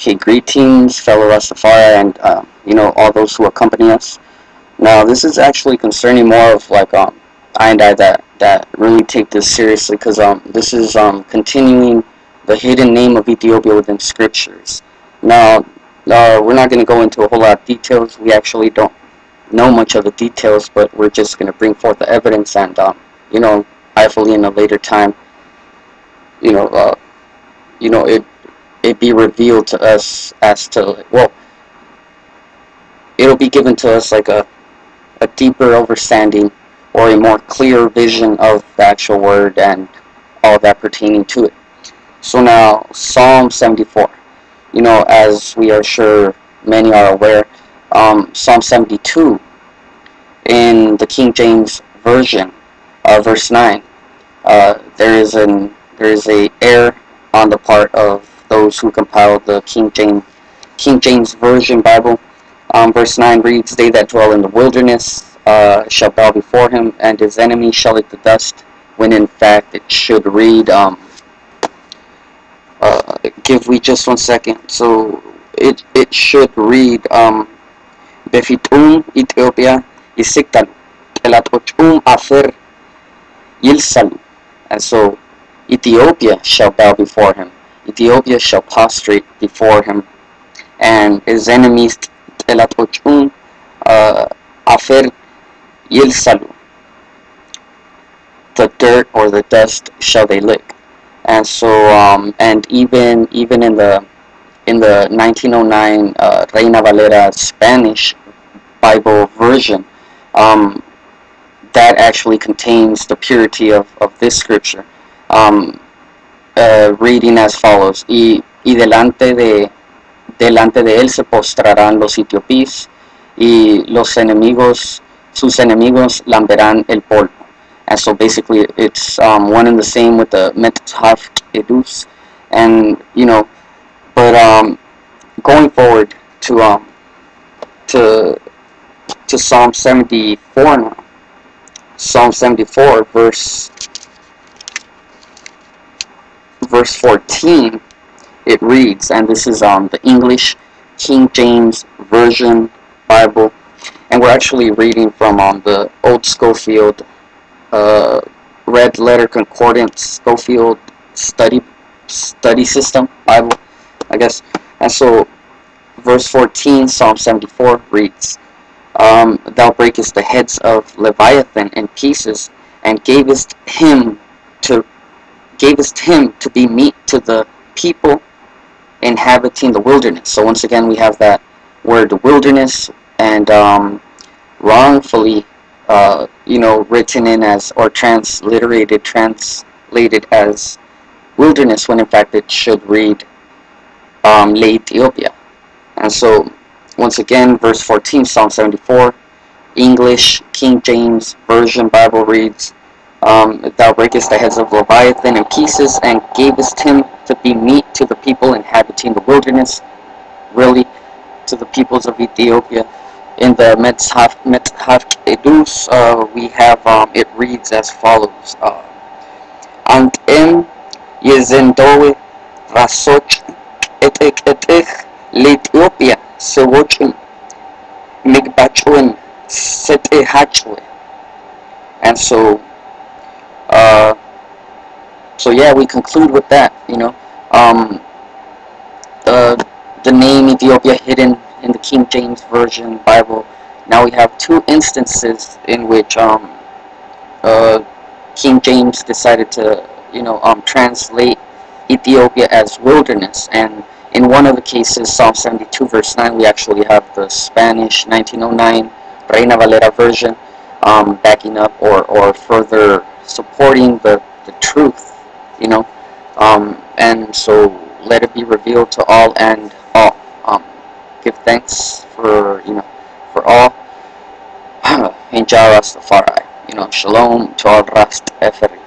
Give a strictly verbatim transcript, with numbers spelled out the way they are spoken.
Okay, greetings, fellow Rastafari, and uh, you know, all those who accompany us. Now, this is actually concerning more of like um, I and I that that really take this seriously, because um, this is um continuing the hidden name of Ethiopia within scriptures. Now, uh, we're not going to go into a whole lot of details. We actually don't know much of the details, but we're just going to bring forth the evidence, and um, you know, hopefully in a later time, you know, uh, you know it. It be revealed to us as to, well, it'll be given to us like a, a deeper understanding or a more clear vision of the actual word and all that pertaining to it. So now, Psalm seventy-four, you know, as we are sure many are aware, um, Psalm seventy-two in the King James Version, uh, verse nine, uh, there is an there is a error on the part of those who compiled the King James King James Version Bible. Um, verse nine reads, "They that dwell in the wilderness uh, shall bow before him, and his enemy shall eat the dust," when in fact it should read, um, uh, give we just one second, so it, it should read, um, Befitum Ethiopia Isiktan Elatotum Afer Yilsan, and so Ethiopia shall bow before him. Ethiopia shall prostrate before him, and his enemies telatochun afer yilsalu. The dirt or the dust shall they lick. And so, um, and even even in the in the nineteen oh nine uh, Reina Valera Spanish Bible version, um, that actually contains the purity of of this scripture. Um, Uh, reading as follows: y, y delante de delante de él se postrarán los etiopíes, y los enemigos sus enemigos lamberán el polvo. And so basically it's um, one and the same with the Metsehaf Qeddus, and you know, but um, going forward to um to to Psalm seventy-four now. Psalm seventy-four verse. Verse fourteen, it reads, and this is um, the English King James Version Bible, and we're actually reading from um, the old Scofield uh, Red Letter Concordance Scofield Study Study System Bible, I guess. And so, verse fourteen, Psalm seventy-four reads, um, "Thou breakest the heads of Leviathan in pieces, and gavest him to." gavest him to be meat to the people inhabiting the wilderness." So once again we have that word, the wilderness, and um, wrongfully uh, you know, written in as, or transliterated, translated as wilderness, when in fact it should read um, Le Ethiopia. And so once again, verse fourteen, Psalm seventy-four, English King James Version Bible reads, Um, "Thou breakest the heads of Leviathan in pieces, and gavest him to be meat to the people inhabiting the wilderness," really to the peoples of Ethiopia. In the Metsehaf Qeddus, uh, we have, um, it reads as follows, "And em yezendoe rasoch etek etek l'Ethiopia sewochim migbachun setehachwe." And so Uh, so yeah, we conclude with that, you know, um, the, the name Ethiopia hidden in the King James Version Bible. Now we have two instances in which um, uh, King James decided to, you know, um, translate Ethiopia as wilderness, and in one of the cases, Psalm seventy-two verse nine, we actually have the Spanish nineteen oh nine Reina Valera version um, backing up or, or further supporting the, the truth, you know, um, and so let it be revealed to all and all. Um, give thanks for, you know, for all. Injara Rastafari, you know, shalom to all Rastafari.